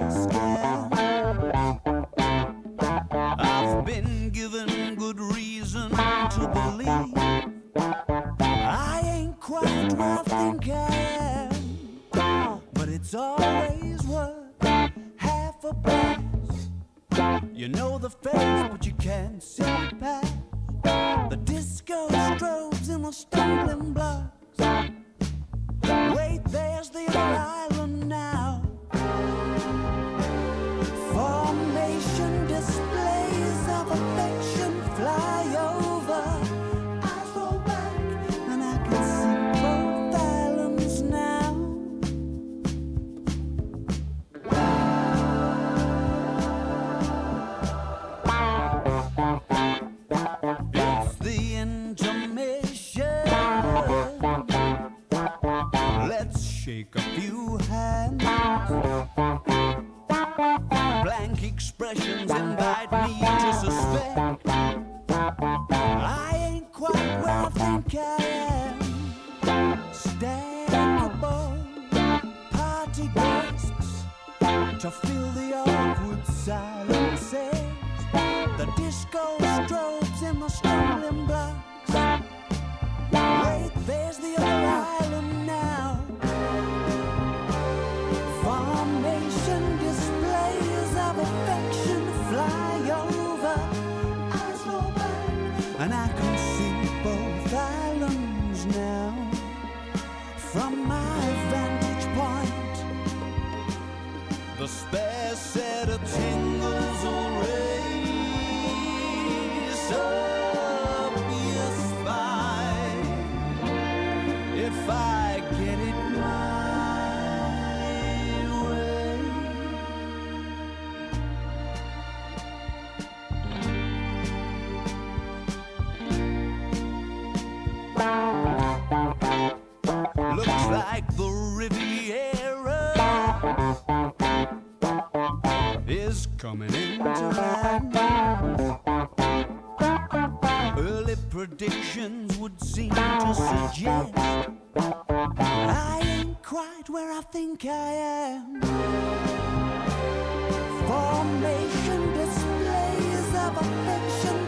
I've been given good reason to believe I ain't quite what I think I am, but it's always worth half a price. You know the face, but you can't see past the disco strobes and the stumbling blocks. Wait, there's the other island now. Formation displays of affection fly over. I throw back and I can see both islands now. It's the intermission. Let's shake a few hands. Blank expressions invite me to suspect I ain't quite where I think I am. Stand above party guests to fill the awkward silences, the disco strobes and the stumbling blocks. Wait, there's the other island now. Formation displays of affection fly over. I slow back and I can see both islands now. From my vantage point, the spare set of tingles will race up your spine if I get it right. Looks like the Riviera is coming into land. Early predictions would seem to suggest I ain't quite where I think I am. Formation displays of affection.